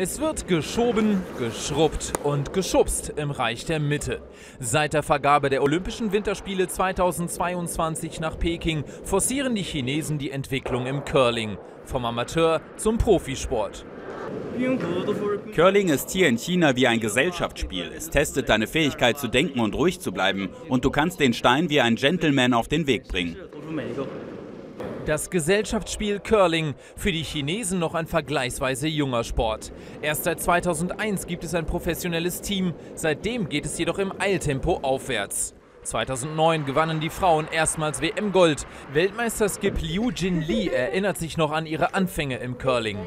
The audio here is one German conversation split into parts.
Es wird geschoben, geschrubbt und geschubst im Reich der Mitte. Seit der Vergabe der Olympischen Winterspiele 2022 nach Peking forcieren die Chinesen die Entwicklung im Curling, vom Amateur zum Profisport. Curling ist hier in China wie ein Gesellschaftsspiel. Es testet deine Fähigkeit zu denken und ruhig zu bleiben. Und du kannst den Stein wie ein Gentleman auf den Weg bringen. Das Gesellschaftsspiel Curling, für die Chinesen noch ein vergleichsweise junger Sport. Erst seit 2001 gibt es ein professionelles Team, seitdem geht es jedoch im Eiltempo aufwärts. 2009 gewannen die Frauen erstmals WM-Gold. Weltmeisterskip Liu Jinli erinnert sich noch an ihre Anfänge im Curling.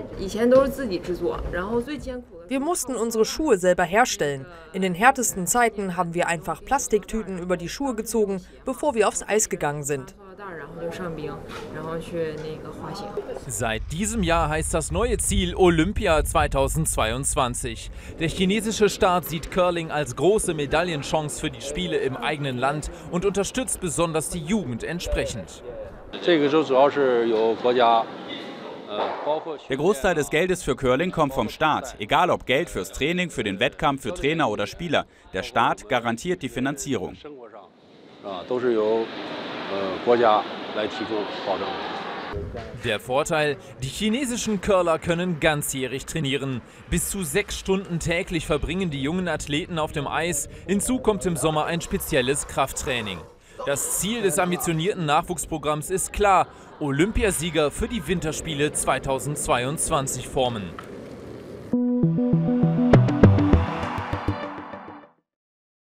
Wir mussten unsere Schuhe selber herstellen. In den härtesten Zeiten haben wir einfach Plastiktüten über die Schuhe gezogen, bevor wir aufs Eis gegangen sind. Seit diesem Jahr heißt das neue Ziel Olympia 2022. Der chinesische Staat sieht Curling als große Medaillenchance für die Spiele im eigenen Land und unterstützt besonders die Jugend entsprechend. Der Großteil des Geldes für Curling kommt vom Staat. Egal ob Geld fürs Training, für den Wettkampf, für Trainer oder Spieler, der Staat garantiert die Finanzierung. Der Vorteil, die chinesischen Curler können ganzjährig trainieren. Bis zu 6 Stunden täglich verbringen die jungen Athleten auf dem Eis. Hinzu kommt im Sommer ein spezielles Krafttraining. Das Ziel des ambitionierten Nachwuchsprogramms ist klar: Olympiasieger für die Winterspiele 2022 formen.